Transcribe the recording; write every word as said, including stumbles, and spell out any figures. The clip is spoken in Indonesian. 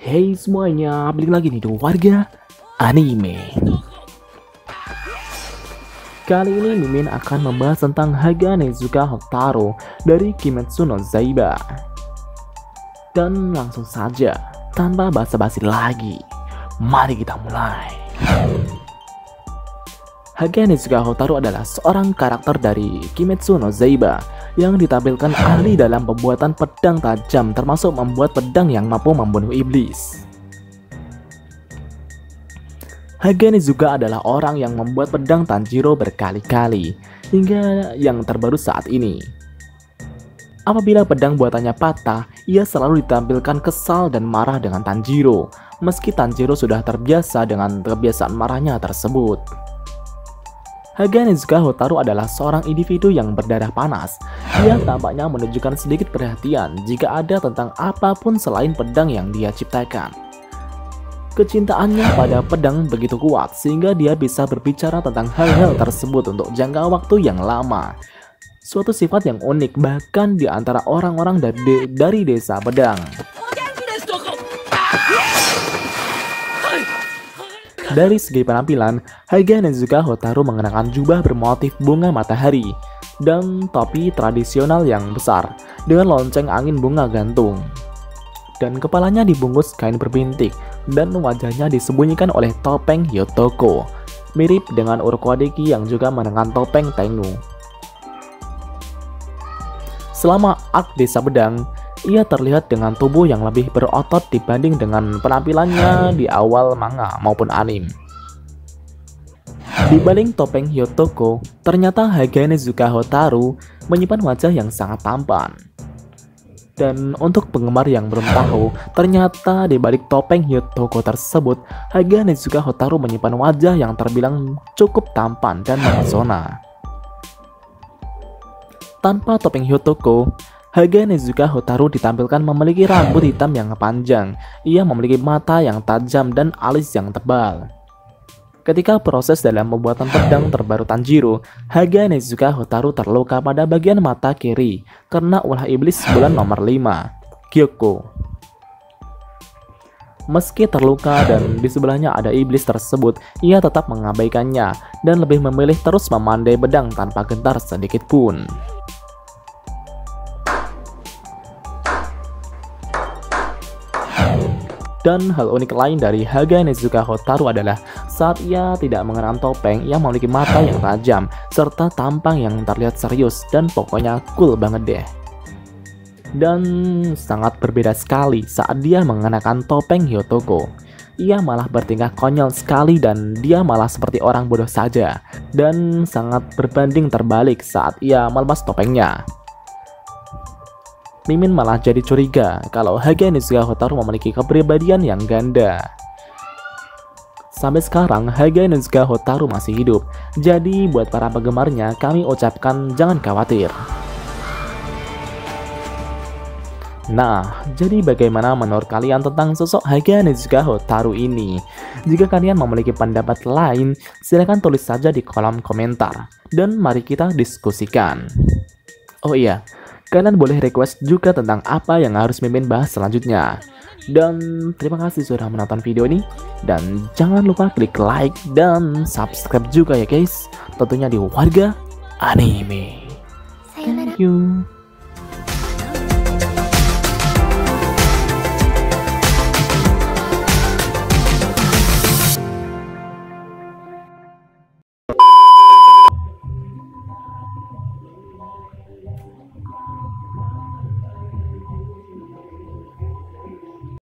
Hey semuanya, balik lagi nih di Warga Anime. Kali ini Mimin akan membahas tentang Haganezuka Hotaru dari Kimetsu no Yaiba. Dan langsung saja, tanpa basa-basi lagi, mari kita mulai. Haganezuka Hotaru adalah seorang karakter dari Kimetsu no Yaiba yang ditampilkan ahli dalam pembuatan pedang tajam, termasuk membuat pedang yang mampu membunuh iblis. Haganezuka adalah orang yang membuat pedang Tanjiro berkali-kali, hingga yang terbaru saat ini. Apabila pedang buatannya patah, ia selalu ditampilkan kesal dan marah dengan Tanjiro, meski Tanjiro sudah terbiasa dengan kebiasaan marahnya tersebut. Haganezuka Hotaru adalah seorang individu yang berdarah panas. Dia tampaknya menunjukkan sedikit perhatian jika ada tentang apapun selain pedang yang dia ciptakan. Kecintaannya pada pedang begitu kuat sehingga dia bisa berbicara tentang hal-hal tersebut untuk jangka waktu yang lama. Suatu sifat yang unik bahkan di antara orang-orang dari, dari desa pedang. Dari segi penampilan, Haganezuka Hotaru mengenakan jubah bermotif bunga matahari dan topi tradisional yang besar dengan lonceng angin bunga gantung. Dan kepalanya dibungkus kain berbintik dan wajahnya disembunyikan oleh topeng Hyottoko, mirip dengan Urokodaki yang juga mengenakan topeng Tengu. Selama arc desa pedang, ia terlihat dengan tubuh yang lebih berotot dibanding dengan penampilannya di awal manga maupun anime. Di balik topeng Hyottoko, ternyata Haganezuka Hotaru menyimpan wajah yang sangat tampan. Dan untuk penggemar yang belum tahu, ternyata di balik topeng Hyottoko tersebut, Haganezuka Hotaru menyimpan wajah yang terbilang cukup tampan dan mempesona. Tanpa topeng Hyottoko, Haganezuka Hotaru ditampilkan memiliki rambut hitam yang panjang. Ia memiliki mata yang tajam dan alis yang tebal. Ketika proses dalam pembuatan pedang terbaru Tanjiro, Haganezuka Hotaru terluka pada bagian mata kiri karena ulah iblis bulan nomor lima, Gyokko. Meski terluka dan di sebelahnya ada iblis tersebut, ia tetap mengabaikannya dan lebih memilih terus memandai pedang tanpa gentar sedikit pun. Dan hal unik lain dari Haganezuka Hotaru adalah saat ia tidak mengenakan topeng, ia memiliki mata yang tajam serta tampang yang terlihat serius dan pokoknya cool banget deh. Dan sangat berbeda sekali saat dia mengenakan topeng Hyottoko. Ia malah bertingkah konyol sekali dan dia malah seperti orang bodoh saja. Dan sangat berbanding terbalik saat ia melepas topengnya. Mimin malah jadi curiga kalau Haganezuka Hotaru memiliki kepribadian yang ganda. Sampai sekarang Haganezuka Hotaru masih hidup, jadi buat para penggemarnya kami ucapkan jangan khawatir. Nah, jadi bagaimana menurut kalian tentang sosok Haganezuka Hotaru ini? Jika kalian memiliki pendapat lain, silahkan tulis saja di kolom komentar. Dan mari kita diskusikan. Oh iya, kalian boleh request juga tentang apa yang harus Mimin bahas selanjutnya. Dan terima kasih sudah menonton video ini. Dan jangan lupa klik like dan subscribe juga ya guys. Tentunya di Warga Anime. Thank you.